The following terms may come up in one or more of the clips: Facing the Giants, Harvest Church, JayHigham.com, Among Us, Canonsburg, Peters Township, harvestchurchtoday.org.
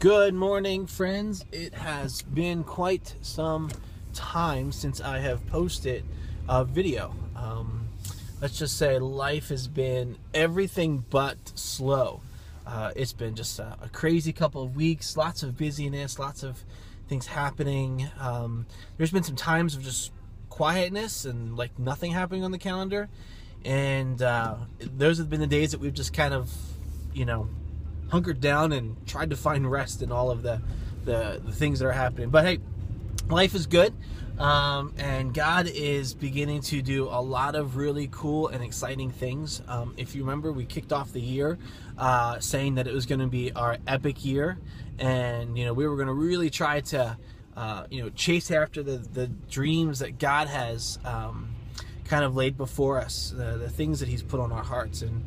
Good morning, friends. It has been quite some time since I have posted a video. Let's just say life has been everything but slow. It's been just a crazy couple of weeks, lots of busyness, lots of things happening. There's been some times of just quietness and like nothing happening on the calendar. And those have been the days that we've just kind of, you know, hunkered down and tried to find rest in all of the things that are happening. But hey, life is good, and God is beginning to do a lot of really cool and exciting things. If you remember, we kicked off the year saying that it was going to be our epic year, and you know we were going to really try to chase after the dreams that God has kind of laid before us, the things that He's put on our hearts. And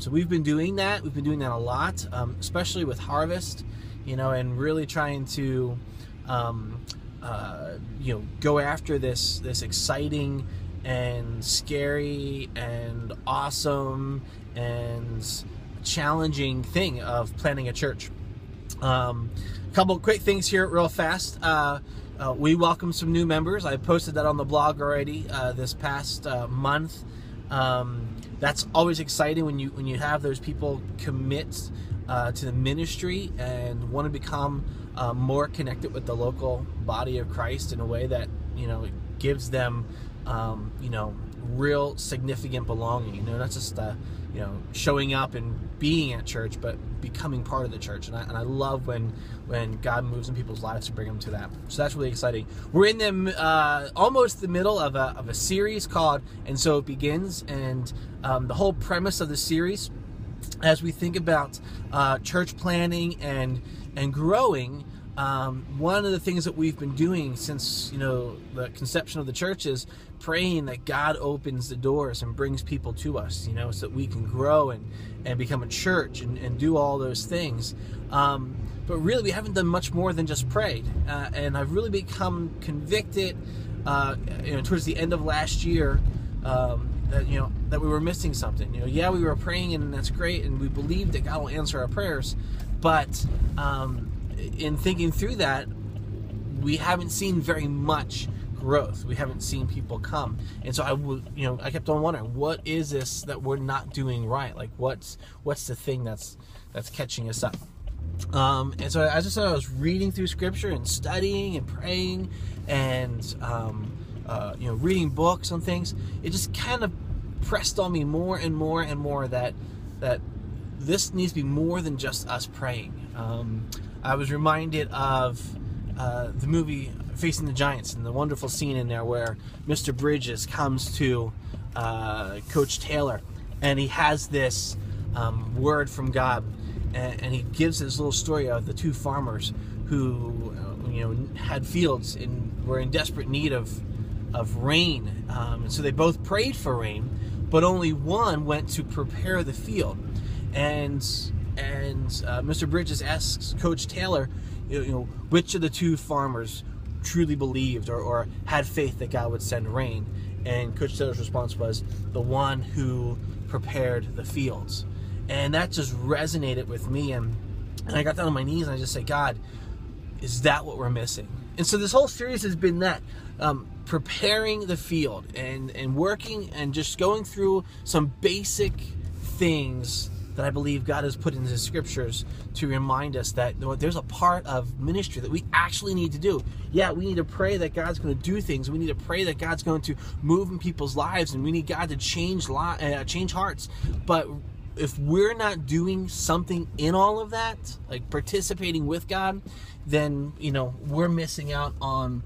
so we've been doing that. We've been doing that a lot, especially with Harvest, you know, and really trying to, go after this exciting and scary and awesome and challenging thing of planning a church. A couple of quick things here real fast. We welcome some new members. I posted that on the blog already this past month. That's always exciting when you have those people commit to the ministry and want to become more connected with the local body of Christ in a way that, you know, gives them, real significant belonging. You know, not just, showing up and being at church, but becoming part of the church. And I love when God moves in people's lives to bring them to that. So that's really exciting. We're in almost the middle of a series called And So It Begins. And the whole premise of the series, as we think about church planning and growing, one of the things that we've been doing since, you know, the conception of the church is praying that God opens the doors and brings people to us, you know, so that we can grow and become a church and do all those things. But really, we haven't done much more than just prayed. And I've really become convicted, towards the end of last year, that we were missing something. You know, yeah, we were praying, and that's great, and we believed that God will answer our prayers, but in thinking through that, we haven't seen very much growth. We haven't seen people come. And so I kept on wondering, what is this that we're not doing right? Like, what's the thing that's catching us up? And so as I said, I was reading through Scripture and studying and praying and reading books on things. It just kind of pressed on me more and more and more that this needs to be more than just us praying. I was reminded of the movie Facing the Giants and the wonderful scene in there where Mr. Bridges comes to Coach Taylor, and he has this word from God, and he gives his little story of the two farmers who had fields and were in desperate need of rain, and so they both prayed for rain, but only one went to prepare the field. And Mr. Bridges asks Coach Taylor, which of the two farmers truly believed or had faith that God would send rain? And Coach Taylor's response was, the one who prepared the fields. And that just resonated with me. And I got down on my knees and I just said, God, is that what we're missing? And so this whole series has been that, preparing the field and working and just going through some basic things that I believe God has put in His Scriptures to remind us that there's a part of ministry that we actually need to do. Yeah, we need to pray that God's going to do things. We need to pray that God's going to move in people's lives, and we need God to change hearts. But if we're not doing something in all of that, like participating with God, then we're missing out on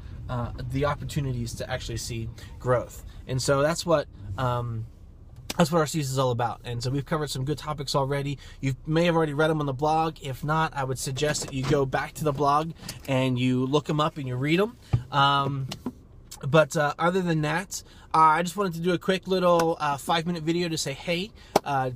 the opportunities to actually see growth. And so that's what... that's what our season is all about. And so we've covered some good topics already. You may have already read them on the blog. If not, I would suggest that you go back to the blog and you look them up and you read them. But other than that, I just wanted to do a quick little 5-minute video to say, hey,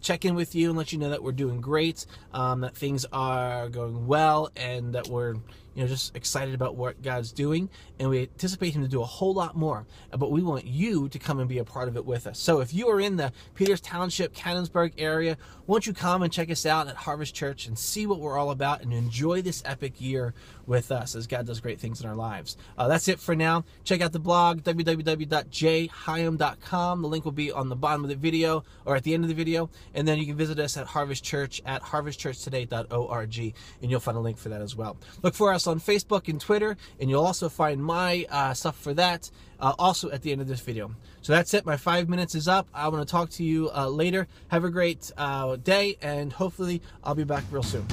check in with you and let you know that we're doing great, that things are going well, and that we're just excited about what God's doing, and we anticipate him to do a whole lot more, but we want you to come and be a part of it with us. So if you are in the Peters Township, Canonsburg area, won't you come and check us out at Harvest Church and see what we're all about and enjoy this epic year with us as God does great things in our lives. That's it for now. Check out the blog, www.JayHigham.com. The link will be on the bottom of the video or at the end of the video, and then you can visit us at Harvest Church at harvestchurchtoday.org, and you'll find a link for that as well. Look for us on Facebook and Twitter, and you'll also find my stuff for that also at the end of this video. So that's it. My 5 minutes is up. I want to talk to you later. Have a great day, and hopefully I'll be back real soon.